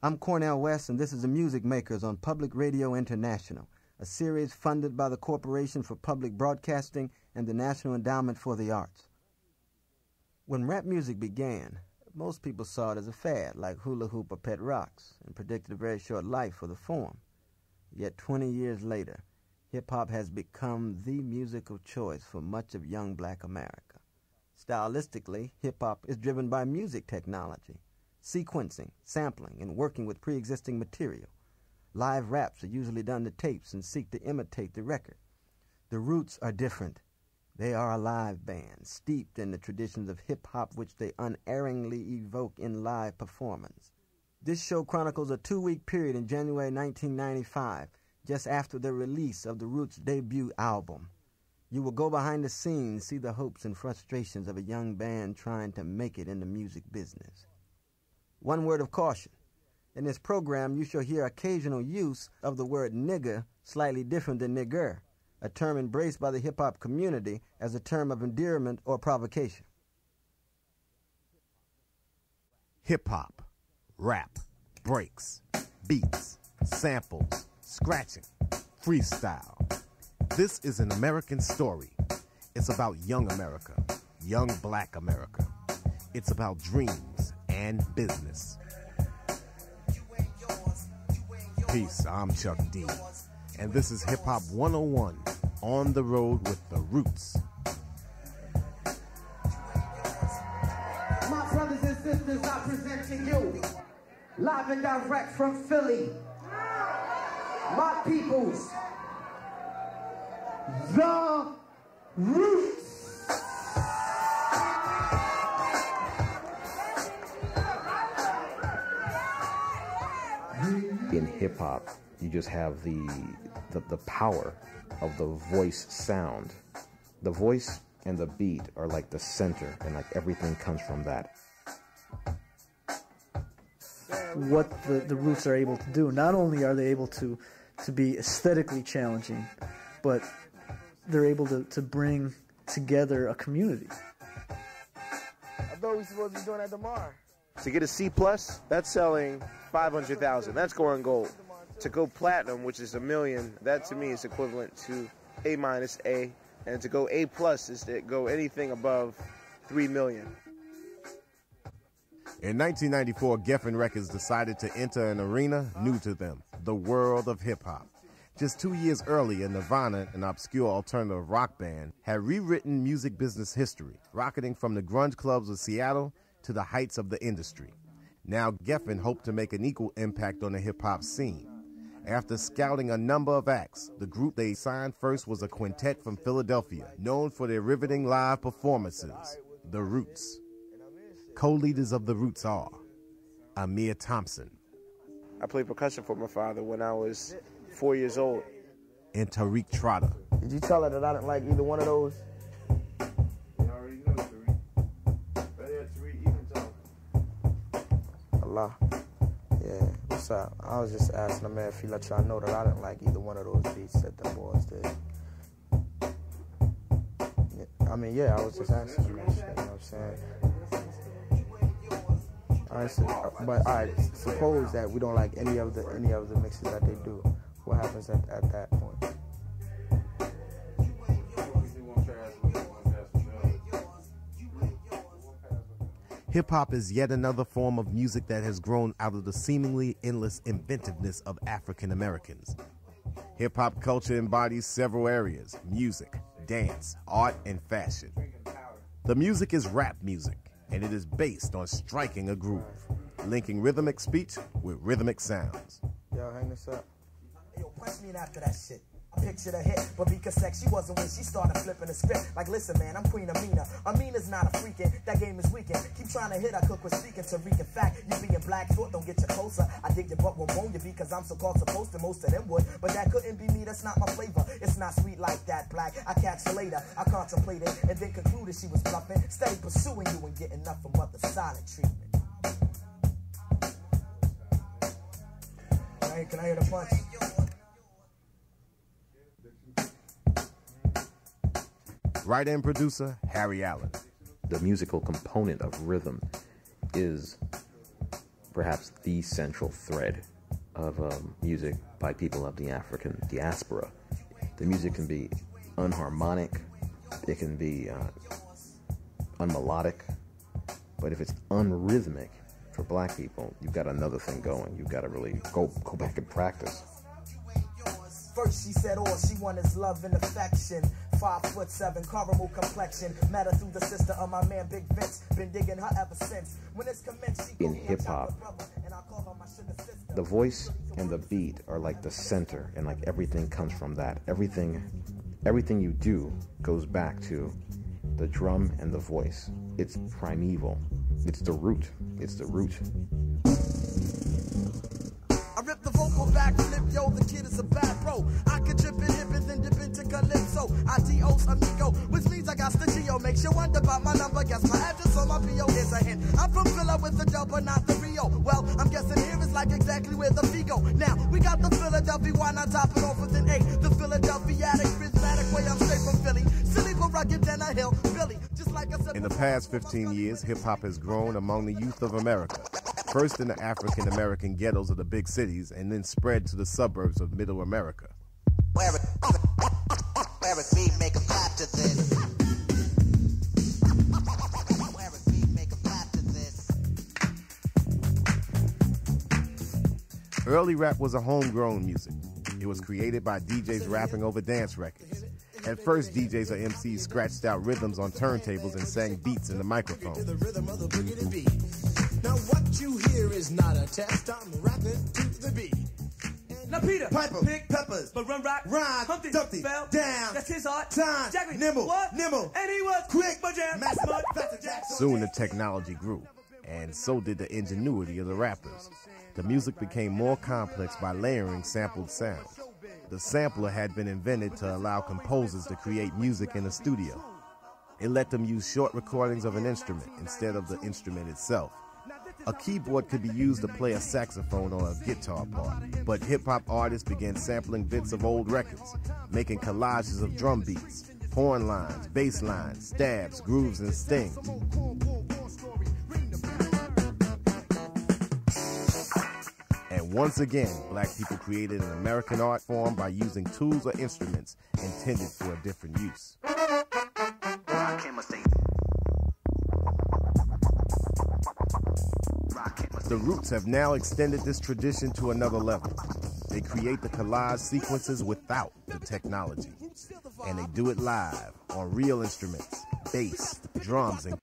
I'm Cornel West, and this is The Music Makers on Public Radio International, a series funded by the Corporation for Public Broadcasting and the National Endowment for the Arts. When rap music began, most people saw it as a fad, like hula hoop or pet rocks, and predicted a very short life for the form. Yet 20 years later, hip-hop has become the music of choice for much of young black America. Stylistically, hip-hop is driven by music technology, sequencing, sampling, and working with pre-existing material. Live raps are usually done to tapes and seek to imitate the record. The Roots are different. They are a live band, steeped in the traditions of hip-hop which they unerringly evoke in live performance. This show chronicles a 2-week period in January 1995, just after the release of The Roots' debut album. You will go behind the scenes, see the hopes and frustrations of a young band trying to make it in the music business. One word of caution. In this program, you shall hear occasional use of the word nigger, slightly different than nigger, a term embraced by the hip-hop community as a term of endearment or provocation. Hip-hop, rap, breaks, beats, samples, scratching, freestyle. This is an American story. It's about young America, young black America. It's about dreams and business. Peace, I'm Chuck D, and this is Hip Hop 101, on the road with The Roots. My brothers and sisters, I present to you, live and direct from Philly, my peoples, The Roots. In hip-hop, you just have the power of the voice sound. The voice and the beat are like the center, and like everything comes from that. What the Roots are able to do, not only are they able to be aesthetically challenging, but they're able to bring together a community. I thought we were supposed to be doing that tomorrow. To get a C+, that's selling 500,000. That's going gold. To go platinum, which is 1 million, that to me is equivalent to A-, and to go A+ is to go anything above 3 million. In 1994, Geffen Records decided to enter an arena new to them, the world of hip-hop. Just 2 years earlier, Nirvana, an obscure alternative rock band, had rewritten music business history, rocketing from the grunge clubs of Seattle to the heights of the industry. Now Geffen hoped to make an equal impact on the hip-hop scene. After scouting a number of acts, the group they signed first was a quintet from Philadelphia, known for their riveting live performances, The Roots. Co-leaders of The Roots are Amir Thompson. I played percussion for my father when I was 4 years old. And Tariq Trotter. Did you tell her that I didn't like either one of those? Yeah, what's up? I was just asking a man if he let y'all know that I didn't like either one of those beats that the boys did. Yeah, I mean, yeah, I was just asking him, you know what I'm saying? But I suppose that we don't like any of the mixes that they do. What happens at that point? Hip-hop is yet another form of music that has grown out of the seemingly endless inventiveness of African Americans. Hip-hop culture embodies several areas: music, dance, art, and fashion. The music is rap music, and it is based on striking a groove, linking rhythmic speech with rhythmic sounds. Yo, hang this up. Yo, press me in after that shit. Picture the hit, but because sex, she wasn't when she started flipping the script. Like, listen, man, I'm Queen Amina. Amina's not a freakin', that game is weakin'. Keep trying to hit, I cook with speaking Tariq. In fact, you being black, thought don't get you closer. I dig your butt, what won't you be? Because I'm so-called supposed to, most of them would. But that couldn't be me, that's not my flavor. It's not sweet like that, black. I catch you later, I contemplated, and then concluded she was bluffing. Steady pursuing you and getting nothing but the silent treatment. Hey, can I hear the punch? Writer and producer, Harry Allen. The musical component of rhythm is perhaps the central thread of music by people of the African diaspora. The music can be unharmonic, it can be unmelodic, but if it's unrhythmic for black people, you've got another thing going. You've got to really go back and practice. First she said all she wanted is love and affection. 5'7", caramel complexion. Met her through the sister of my man Big Vince. Been digging her ever since. When it's commenced, she in hip hop, the voice and the beat are like the center, and like everything comes from that. Everything you do goes back to the drum and the voice. It's primeval. It's the root. It's the root. I rip the vocal back, flip, yo, the kid is a bad bro. I could drip and hip and then dip into calypso. Adios, amigo, which means I got stitchio. Makes you wonder about my number, guess my address on my P.O. Here's a hint, I'm from Villa with the dub, but not the Rio. Well, I'm guessing here is like exactly where the Vigo. Now, we got the Philadelphia, why not top it off with an eight? The Philadelphia-attic, prismatic way, I'm straight from Philly. Silly but rugged, then I hail Philly. Just like I said, in the past 15 years, hip-hop has grown among the youth of America. First in the African-American ghettos of the big cities, and then spread to the suburbs of Middle America. Early rap was a homegrown music. It was created by DJs rapping over dance records. At first, DJs or MCs scratched out rhythms on turntables and sang beats in the microphone. Now what you hear is not a test, I'm rapping to the beat. Now Peter, Piper, pick peppers, but run rock, rhyme, Humpty, Dumpty, fell down, that's his art, time, Jackie, nimble, what? Nimble, and he was quick, but jam, mass mud, faster jack. Soon the technology grew, and so did the ingenuity of the rappers. The music became more complex by layering sampled sound. The sampler had been invented to allow composers to create music in a studio. It let them use short recordings of an instrument instead of the instrument itself. A keyboard could be used to play a saxophone or a guitar part, but hip-hop artists began sampling bits of old records, making collages of drum beats, horn lines, bass lines, stabs, grooves, and stings. And once again, black people created an American art form by using tools or instruments intended for a different use. The Roots have now extended this tradition to another level. They create the collage sequences without the technology. And they do it live on real instruments, bass, drums, and